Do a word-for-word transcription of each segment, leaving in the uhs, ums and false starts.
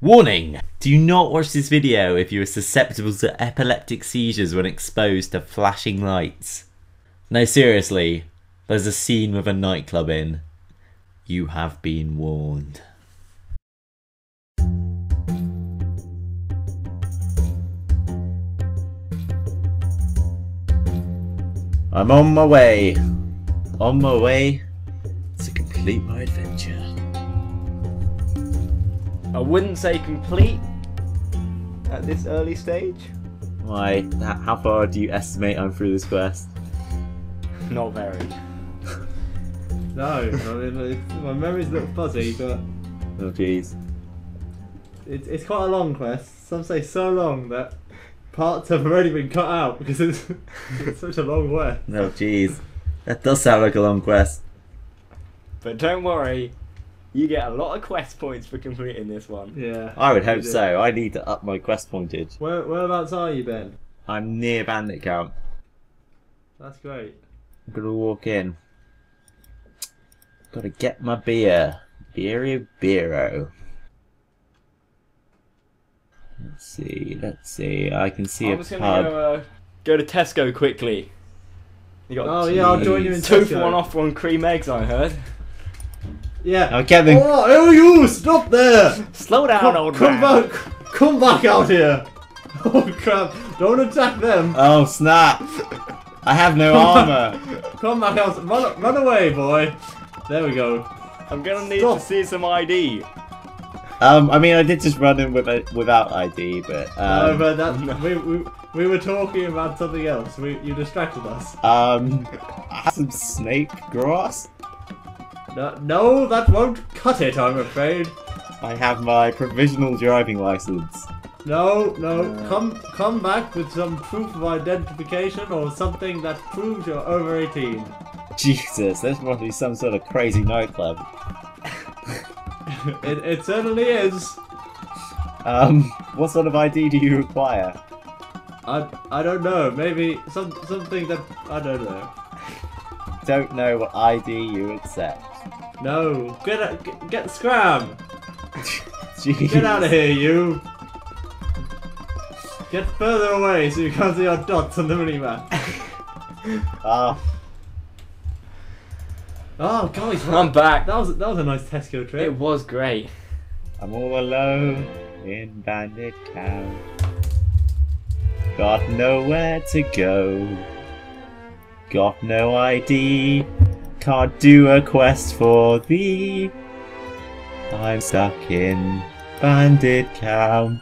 Warning! Do not watch this video if you are susceptible to epileptic seizures when exposed to flashing lights. No, seriously, there's a scene with a nightclub in. You have been warned. I'm on my way. On my way to complete my adventure. I wouldn't say complete at this early stage. Why? How far do you estimate I'm through this quest? Not very. No, I mean, my memory's a little fuzzy, but... Oh jeez. It, it's quite a long quest. Some say so long that parts have already been cut out because it's, it's such a long quest. Oh jeez. That does sound like a long quest. But don't worry, you get a lot of quest points for completing this one. Yeah. I would hope so. I need to up my quest pointage. Where, whereabouts are you, Ben? I'm near Bandit Camp. That's great. I'm gonna walk in. Gotta get my beer. Beerio Beero. Let's see, let's see. I can see I a pub. I'm gonna go, uh, go to Tesco quickly. You got oh, yeah, I'll join you in Two for one off one cream eggs, I heard. Yeah. Oh, Kevin. Oh, oh, you! Stop there! Slow down, come, old come man. Come back! Come back out here! Oh, crap. Don't attack them! Oh, snap! I have no armor! Come back out. Run, run away, boy! There we go. I'm gonna need stop. to see some I D. Um, I mean, I did just run in with a, without I D, but... Um, no, but that, we, we, we were talking about something else. We, you distracted us. Um, I have some snake grass. No, no, that won't cut it, I'm afraid. I have my provisional driving license. No, no, uh, come come back with some proof of identification or something that proves you're over eighteen. Jesus, this must be some sort of crazy nightclub. It, it certainly is. Um, what sort of I D do you require? I I don't know. Maybe some something that I don't know. Don't know what I D you accept. No, get a, get, get scram! Get out of here, you! Get further away so you can't see our dots on the minimap. Ah. Oh, guys, I'm right. back. That was that was a nice Tesco trip. It was great. I'm all alone in Bandit Camp. Got nowhere to go. Got no I D. Can't do a quest for thee. I'm stuck in Bandit Camp.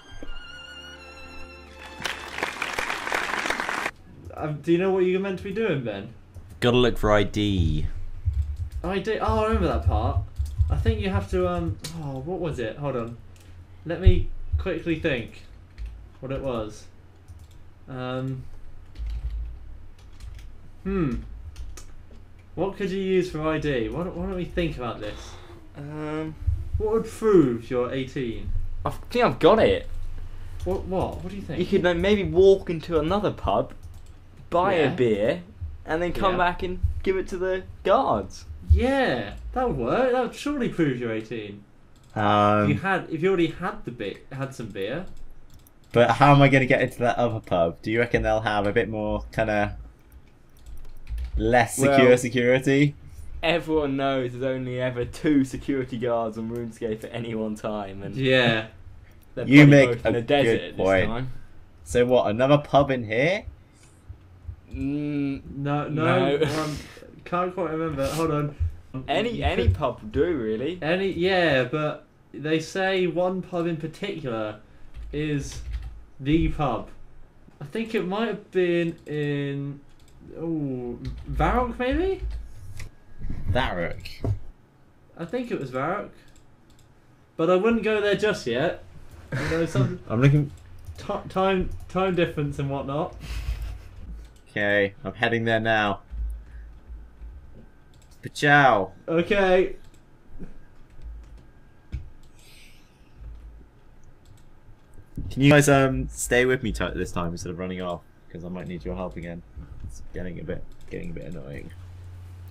Um, do you know what you're meant to be doing, Ben? Gotta look for I D. I D. Oh, I remember that part. I think you have to. Um. Oh, what was it? Hold on. Let me quickly think. What it was. Um. Hmm. What could you use for I D? Why don't, why don't we think about this? Um. What would prove you're eighteen? I think I've got it. What? What? What do you think? You could like, maybe walk into another pub, buy yeah. a beer, and then come yeah. back and give it to the guards. Yeah, that would work. That would surely prove you're eighteen. Um, if you had, if you already had the beer, had some beer. But how am I going to get into that other pub? Do you reckon they'll have a bit more kind of less secure well, security? Everyone knows there's only ever two security guards on RuneScape at any one time, and yeah, you make a good point. So what? Another pub in here? Mm, no, no. no. Um, can't quite remember. Hold on. Any any pub will do, really. Any yeah, but they say one pub in particular is the pub. I think it might have been in oh Varrock maybe. Varrock. I think it was Varrock, but I wouldn't go there just yet. You know, some I'm looking time time difference and whatnot. Okay, I'm heading there now. Ciao. Okay. Can you guys um stay with me this time instead of running off? Because I might need your help again. It's getting a bit getting a bit annoying.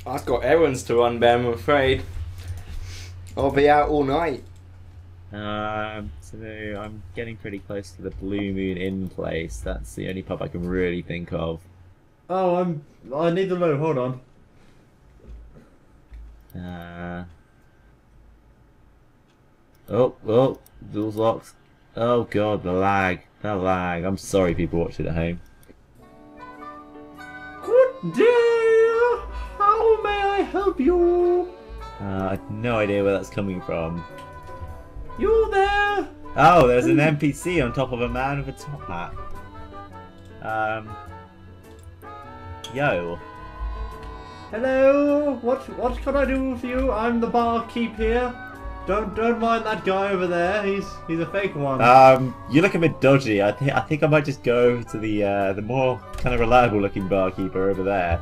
I've got errands to run, Ben. I'm afraid. I'll be out all night. Um, so I'm getting pretty close to the Blue Moon Inn place. That's the only pub I can really think of. Oh, I'm. I need the load. Hold on. Uh. Oh, oh, door's locked. Oh god, the lag. The lag. I'm sorry, people watching at home. Good day. How may I help you? Uh, I've no idea where that's coming from. You there? Oh, there's an N P C on top of a man with a top hat. Um. Yo. Hello. What? What can I do for you? I'm the barkeep here. Don't don't mind that guy over there. He's he's a fake one. Um, you look a bit dodgy. I think I think I might just go to the uh, the more kind of reliable looking barkeeper over there.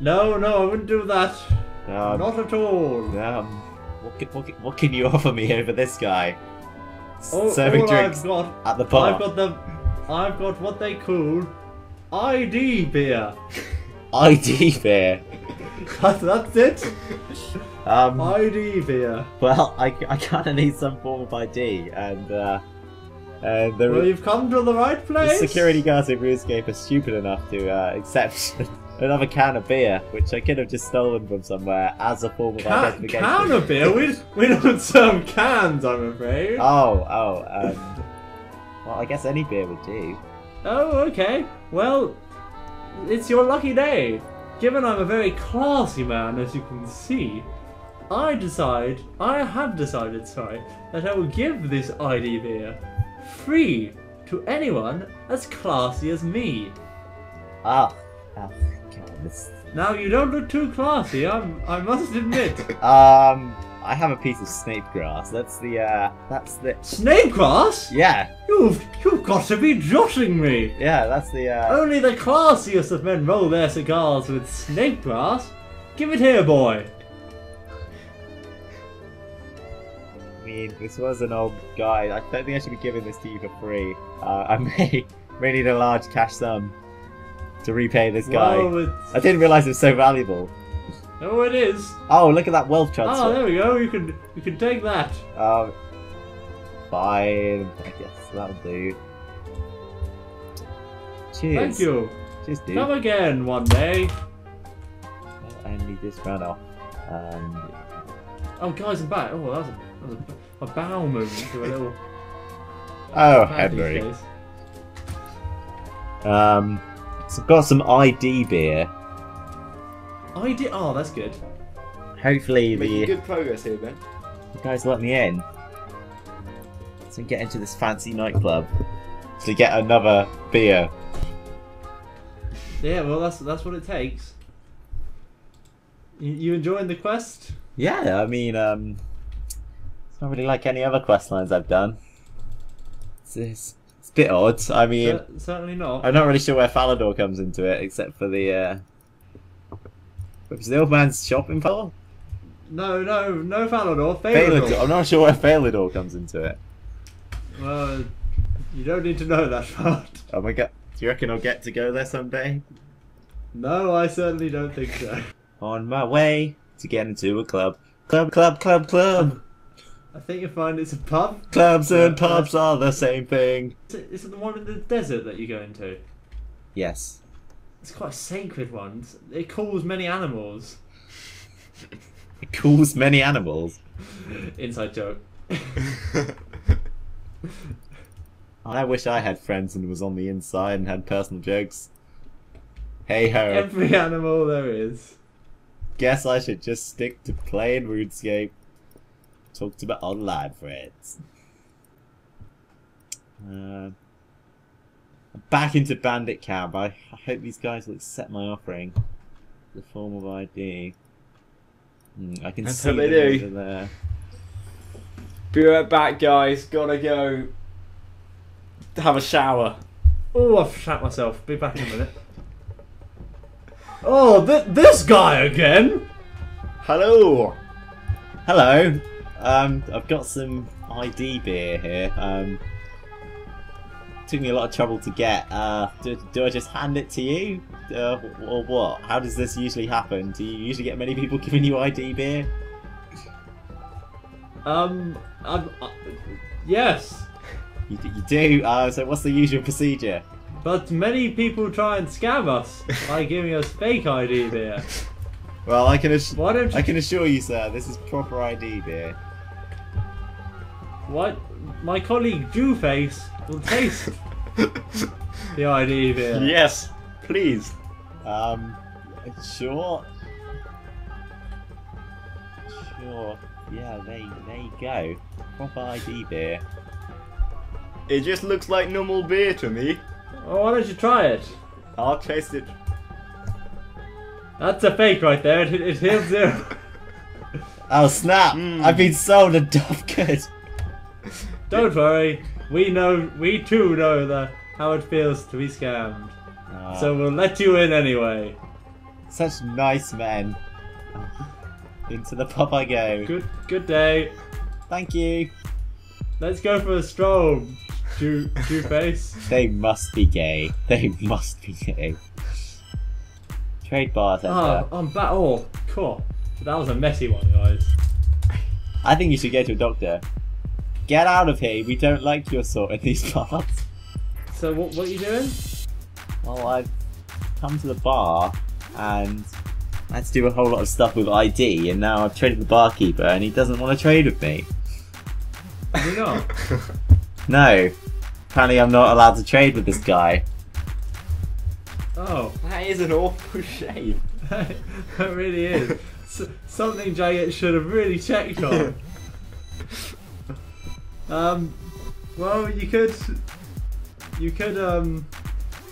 No, no, I wouldn't do that. Um, Not at all. Um, what can, what can, what can you offer me over this guy? Oh, serving all drinks I've got, at the bar. I've got the I've got what they call I D beer. I D beer. that's, that's it. Um, I D beer. Well, I, I kind of need some form of I D, and uh, and the well, you've come to the right place. The security guards in RuneScape are stupid enough to uh, accept another can of beer, which I could have just stolen from somewhere as a form of can, identification. Can of beer? We we don't serve cans, I'm afraid. Oh oh. Um, well, I guess any beer would do. Oh okay. Well, it's your lucky day. Given I'm a very classy man, as you can see. I decide, I have decided, sorry, that I will give this I D beer free to anyone as classy as me. Ah, oh, God, this... Now you don't look too classy, I'm, I must admit. um, I have a piece of snape grass. That's the, uh, that's the... Snape grass? Yeah. You've, you've got to be jotting me. Yeah, that's the, uh... Only the classiest of men roll their cigars with snape grass. Give it here, boy. I mean, this was an old guy. I don't think I should be giving this to you for free. Uh, I may, may need a large cash sum to repay this guy. Whoa, I didn't realise it was so valuable. Oh, it is. Oh, look at that wealth transfer. Oh, there we go. You can you can take that. Um, fine. I guess that'll do. Cheers. Thank you. Cheers, dude. Come again one day. And he just ran off. Um, oh, guys, I'm back. Oh, that was a... A bow movement to a little. Oh, Henry. Um, so I've got some I D beer. I D. Oh, that's good. Hopefully the. Making good progress here, Ben. You guys let me in. So get into this fancy nightclub to get another beer. Yeah, well, that's that's what it takes. You, you enjoying the quest? Yeah, I mean, um. It's not really like any other quest lines I've done. It's, it's, it's a bit odd. I mean, C certainly not. I'm not really sure where Falador comes into it, except for the. Uh... Which the old man's shop in Falador? No, no, no, Falador. Falador. I'm not sure where Falador comes into it. Well, you don't need to know that part. Oh my god! Do you reckon I'll get to go there someday? No, I certainly don't think so. On my way to get into a club, club, club, club, club. I think you'll find it's a pub. Clubs and pubs are the same thing. Is it the one in the desert that you go into? Yes. It's quite a sacred one. It calls many animals. It calls many animals? Inside joke. I wish I had friends and was on the inside and had personal jokes. Hey ho. Every animal there is. Guess I should just stick to playing RuneScape. Talked about online friends. Uh, back into Bandit Camp. I, I hope these guys will accept my offering. The form of I D. Mm, I can That's see how they them do. Over there. Be right back, guys. Gotta go have a shower. Oh, I've shat myself. Be back in a minute. Oh, th this guy again. Hello. Hello. Um, I've got some I D beer here. Um, took me a lot of trouble to get. Uh, do, do I just hand it to you, uh, or what? How does this usually happen? Do you usually get many people giving you I D beer? Um, I'm, uh, yes. You, you do? Uh, so what's the usual procedure? But many people try and scam us by giving us fake I D beer. Well, I can, ass Why don't you I can assure you, sir, this is proper I D beer. What? My colleague Jewface will taste the I D beer. Yes, please. Um, sure. Sure. Yeah, there, there you go. Proper I D beer. It just looks like normal beer to me. Oh, why don't you try it? I'll taste it. That's a fake right there. It, it heals zero. Oh snap! Mm. I've been sold a Dove good. Don't worry. We know. We too know the how it feels to be scammed. Oh. So we'll let you in anyway. Such nice men. Into the pub I go. Good. Good day. Thank you. Let's go for a stroll. Jew, Jewface. They must be gay. They must be gay. Trade bartender. Oh, I'm back. Oh, cool. That was a messy one, guys. I think you should go to a doctor. Get out of here. We don't like your sort in these parts. So what? What are you doing? Well, I've come to the bar and I had to do a whole lot of stuff with I D, and now I've traded the barkeeper, and he doesn't want to trade with me. You're not. No, apparently I'm not allowed to trade with this guy. Oh, that is an awful shame. That really is. S something Jagged should have really checked on. um, well, you could, you could um,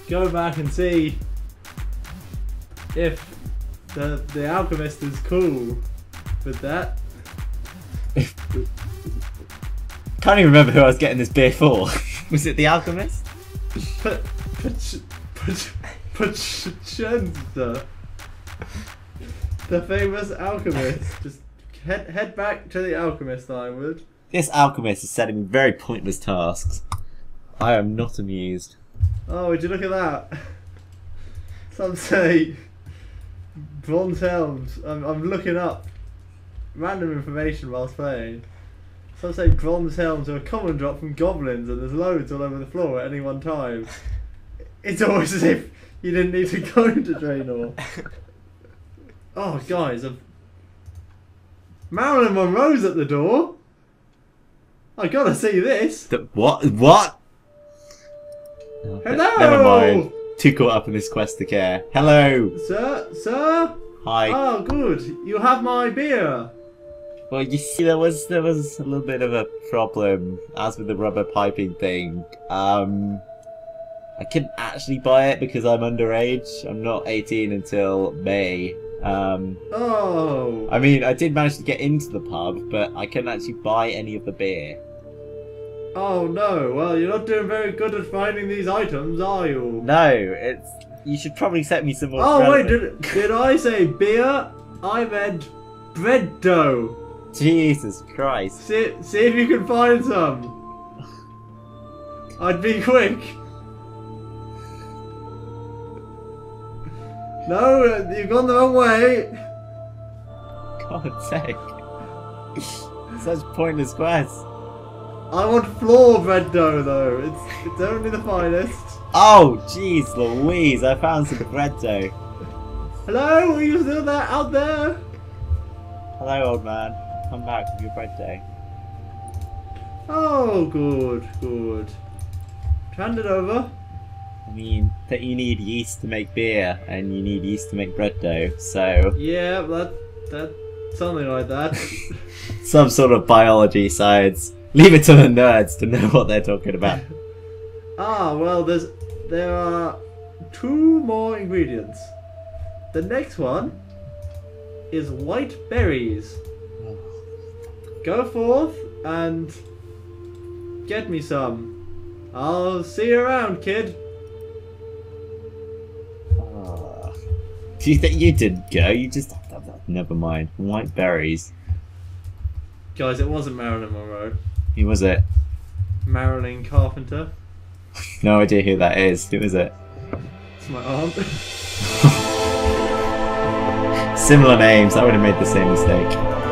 go back and see if the the alchemist is cool with that. Can't even remember who I was getting this beer for. Was it the alchemist? Pachenda, the famous alchemist. Just head head back to the alchemist, I would. This alchemist is setting me very pointless tasks. I am not amused. Oh, would you look at that? Some say bronze helmed. I'm I'm looking up random information whilst playing. Some say bronze helms are a common drop from goblins, and there's loads all over the floor at any one time. It's always as if you didn't need to go to Draynor. Oh, guys, I've... Marilyn Monroe's at the door. I gotta see this. The, what? What? Oh, hello. Never mind. Too caught up in this quest to care. Hello. Sir, sir. Hi. Oh, good. You have my beer. Well, you see, there was there was a little bit of a problem, as with the rubber piping thing. Um, I couldn't actually buy it because I'm underage. I'm not eighteen until May. Um, oh. I mean, I did manage to get into the pub, but I couldn't actually buy any of the beer. Oh no! Well, you're not doing very good at finding these items, are you? No, it's. You should probably set me some more. Oh relevant. Wait, did did I say beer? I meant bread dough. Jesus Christ. See, see if you can find some. I'd be quick. No, you've gone the wrong way. God's sake. Such pointless quests. I want floor bread dough though. It's, it's only the finest. Oh, jeez Louise, I found some bread dough. Hello, are you still there, out there? Hello, old man. Come back with your bread day. Oh, good, good. Hand it over. I mean, that you need yeast to make beer, and you need yeast to make bread dough. So yeah, that that something like that. Some sort of biology science. Leave it to the nerds to know what they're talking about. Ah, well, there's there are two more ingredients. The next one is white berries. Go forth and get me some. I'll see you around, kid. Uh, do you think you didn't go? You just... Never mind. White berries. Guys, it wasn't Marilyn Monroe. Who was it? Marilyn Carpenter. No idea who that is. Who is it? It's my aunt. Similar names. I would have made the same mistake.